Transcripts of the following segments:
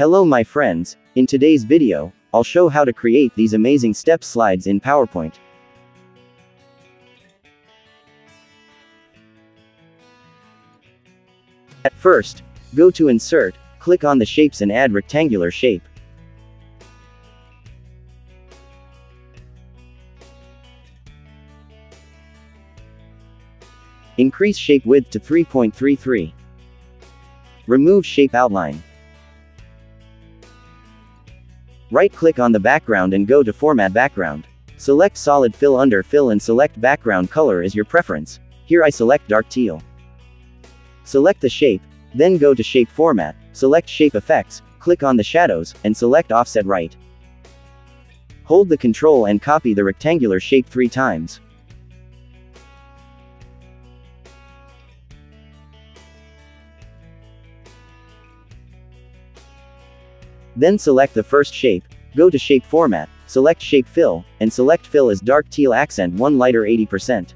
Hello my friends, in today's video, I'll show how to create these amazing step slides in PowerPoint. At first, go to Insert, click on the shapes and add rectangular shape. Increase shape width to 3.33. Remove shape outline. Right-click on the background and go to Format Background. Select Solid Fill under Fill and select Background Color as your preference. Here I select Dark Teal. Select the shape, then go to Shape Format, select Shape Effects, click on the shadows, and select Offset Right. Hold the Control and copy the rectangular shape 3 times. Then select the first shape, go to Shape Format, select Shape Fill, and select Fill as Dark Teal Accent 1 Lighter 80%.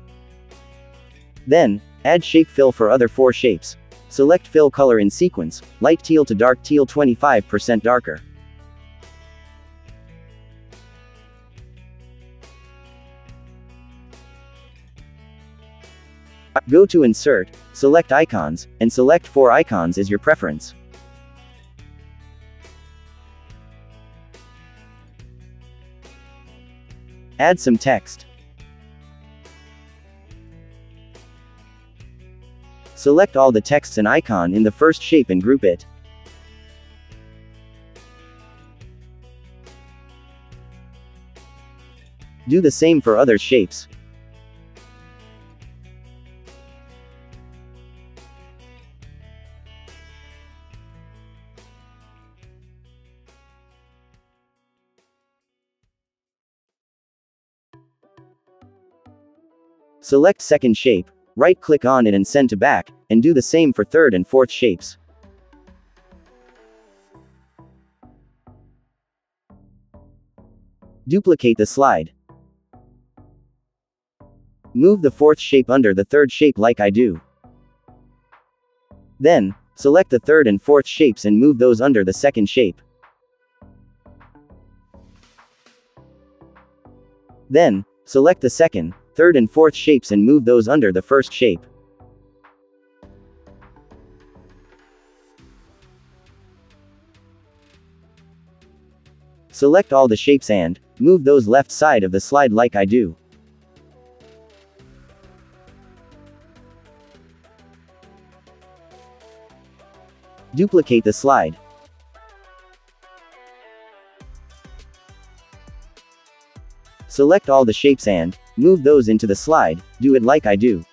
Then, add Shape Fill for other 4 shapes. Select Fill Color in Sequence, Light Teal to Dark Teal 25% Darker. Go to Insert, select Icons, and select 4 icons as your preference. Add some text. Select all the text and icon in the first shape and group it. Do the same for other shapes. Select second shape, right-click on it and send to back, and do the same for third and fourth shapes. Duplicate the slide. Move the fourth shape under the third shape like I do. Then, select the third and fourth shapes and move those under the second shape. Then, select the second, third and fourth shapes and move those under the first shape. Select all the shapes and move those left side of the slide like I do. Duplicate the slide. Select all the shapes and move those into the slide, do it like I do.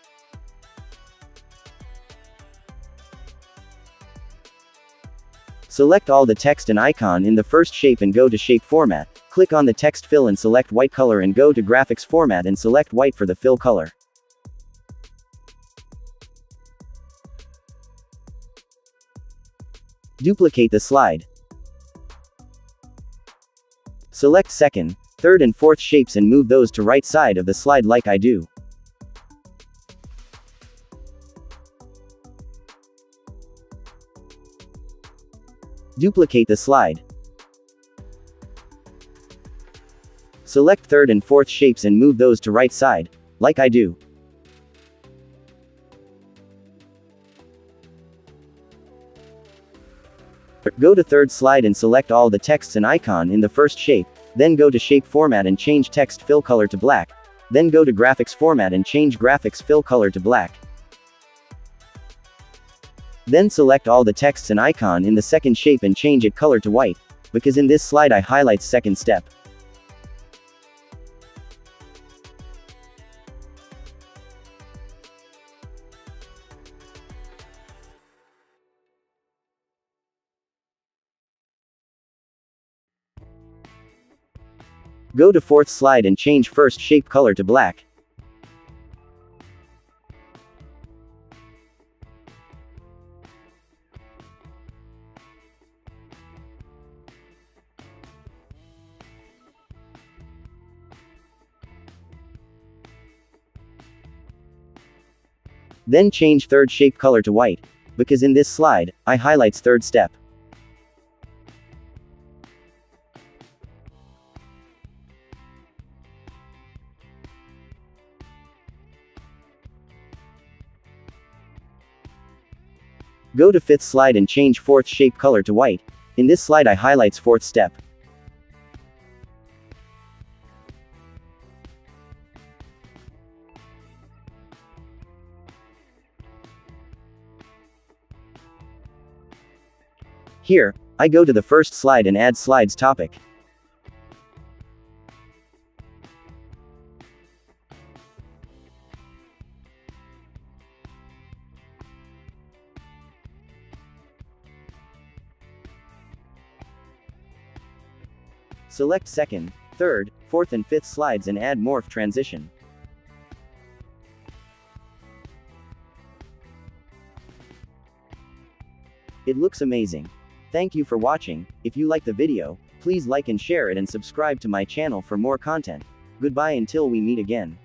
Select all the text and icon in the first shape and go to Shape Format, click on the text fill and select white color and go to Graphics Format and select white for the fill color. Duplicate the slide. Select second, third and fourth shapes and move those to right side of the slide like I do. Duplicate the slide. Select third and fourth shapes and move those to right side, like I do. Go to third slide and select all the texts and icon in the first shape. Then go to Shape Format and change Text Fill Color to Black. Then go to Graphics Format and change Graphics Fill Color to Black. Then select all the texts and icon in the second shape and change it color to white, because in this slide I highlight second step. Go to fourth slide and change first shape color to black. Then change third shape color to white, because in this slide, I highlights third step. Go to 5th slide and change fourth shape color to white. In this slide I highlights fourth step. Here, I go to the first slide and add slides topic. Select second, third, fourth and fifth slides and add morph transition. It looks amazing. Thank you for watching. If you like the video, please like and share it and subscribe to my channel for more content. Goodbye until we meet again.